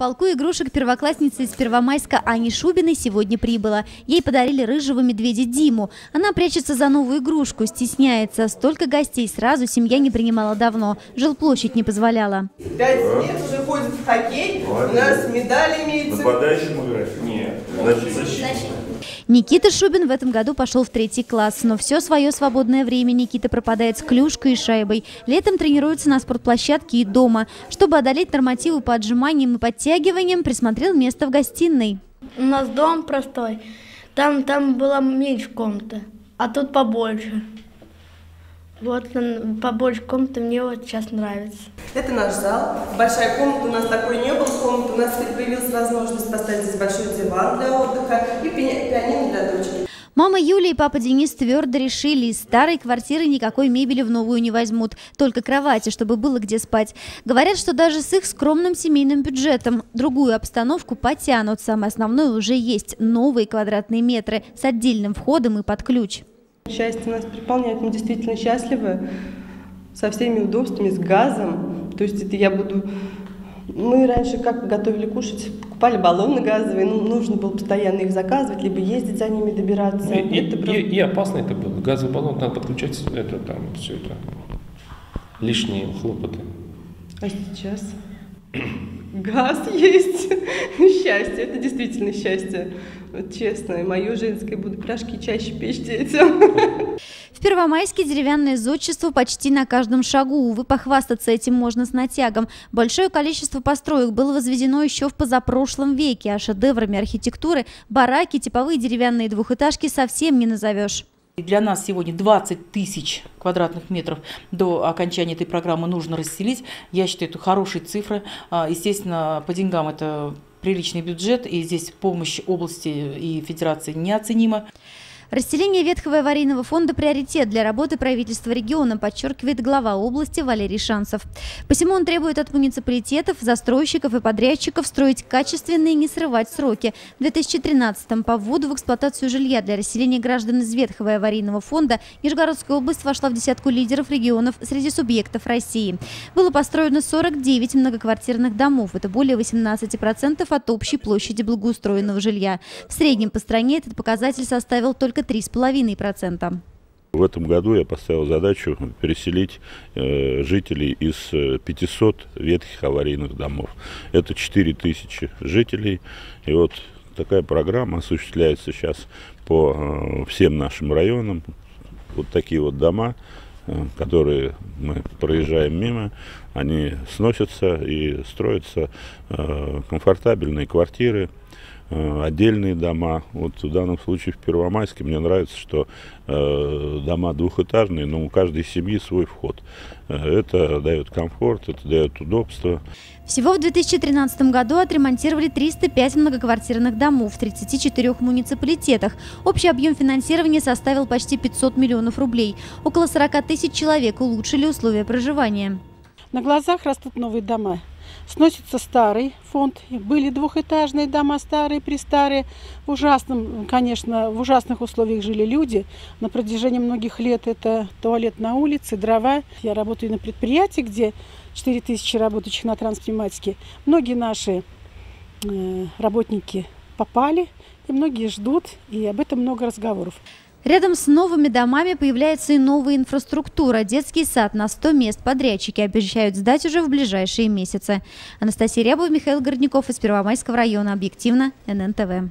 полку игрушек первоклассница из Первомайска Ани Шубиной сегодня прибыла. Ей подарили рыжего медведя Диму. Она прячется за новую игрушку, стесняется. Столько гостей сразу семья не принимала давно. Жилплощадь не позволяла. 5 лет уже ходит в хоккей. У нас медали имеются. Нападающим играть? Нет. Защитник. Никита Шубин в этом году пошел в 3-й класс, но все свое свободное время Никита пропадает с клюшкой и шайбой. Летом тренируется на спортплощадке и дома. Чтобы одолеть нормативы по отжиманиям и подтягиваниям, присмотрел место в гостиной. У нас дом простой, там было меньше комнаты, а тут побольше. Вот побольше комнаты мне вот сейчас нравится. Это наш зал. Большая комната у нас такой не было. Комната у нас появилась возможность поставить здесь большой диван для отдыха и пианино для дочки. Мама Юлия и папа Денис твердо решили, из старой квартиры никакой мебели в новую не возьмут. Только кровати, чтобы было где спать. Говорят, что даже с их скромным семейным бюджетом другую обстановку потянут. Самое основное уже есть. Новые квадратные метры с отдельным входом и под ключ. Счастье нас переполняет, мы действительно счастливы, со всеми удобствами, с газом, то есть это я буду... Мы раньше как готовили кушать, покупали баллоны газовые, ну, нужно было постоянно их заказывать, либо ездить за ними, добираться. И опасно это было, газовый баллон, надо подключать, это там, все это, лишние хлопоты. А сейчас газ есть, счастье, это действительно счастье. Вот честно, мою женское буду пирожки чаще печь детям. В Первомайске деревянное зодчество почти на каждом шагу. Увы, похвастаться этим можно с натягом. Большое количество построек было возведено еще в позапрошлом веке, а шедеврами архитектуры бараки, типовые деревянные двухэтажки совсем не назовешь. Для нас сегодня 20 тысяч квадратных метров до окончания этой программы нужно расселить. Я считаю, это хорошие цифры. Естественно, по деньгам это... приличный бюджет, и здесь помощь области и федерации неоценима. Расселение ветхого аварийного фонда – приоритет для работы правительства региона, подчеркивает глава области Валерий Шанцев. Посему он требует от муниципалитетов, застройщиков и подрядчиков строить качественно и не срывать сроки. В 2013-м по вводу в эксплуатацию жилья для расселения граждан из ветхого аварийного фонда Нижегородская область вошла в десятку лидеров регионов среди субъектов России. Было построено 49 многоквартирных домов. Это более 18% от общей площади благоустроенного жилья. В среднем по стране этот показатель составил только 3,5%. В этом году я поставил задачу переселить жителей из 500 ветхих аварийных домов. Это 4000 жителей. И вот такая программа осуществляется сейчас по всем нашим районам. Вот такие вот дома, которые мы проезжаем мимо, они сносятся и строятся комфортабельные квартиры, отдельные дома. Вот в данном случае в Первомайске мне нравится, что дома двухэтажные, но у каждой семьи свой вход. Это дает комфорт, это дает удобство. Всего в 2013 году отремонтировали 305 многоквартирных домов в 34 муниципалитетах. Общий объем финансирования составил почти 500 миллионов рублей. Около 40 тысяч человек улучшили условия проживания. На глазах растут новые дома. Сносится старый фонд. Были двухэтажные дома, старые, престарые. В ужасных условиях жили люди. На протяжении многих лет это туалет на улице, дрова. Я работаю на предприятии, где 4000 работающих на транспневматике. Многие наши работники попали, и многие ждут, и об этом много разговоров. Рядом с новыми домами появляется и новая инфраструктура. Детский сад на 100 мест. Подрядчики обещают сдать уже в ближайшие месяцы. Анастасия Рябова, Михаил Гордников из Первомайского района. Объективно, ННТВ.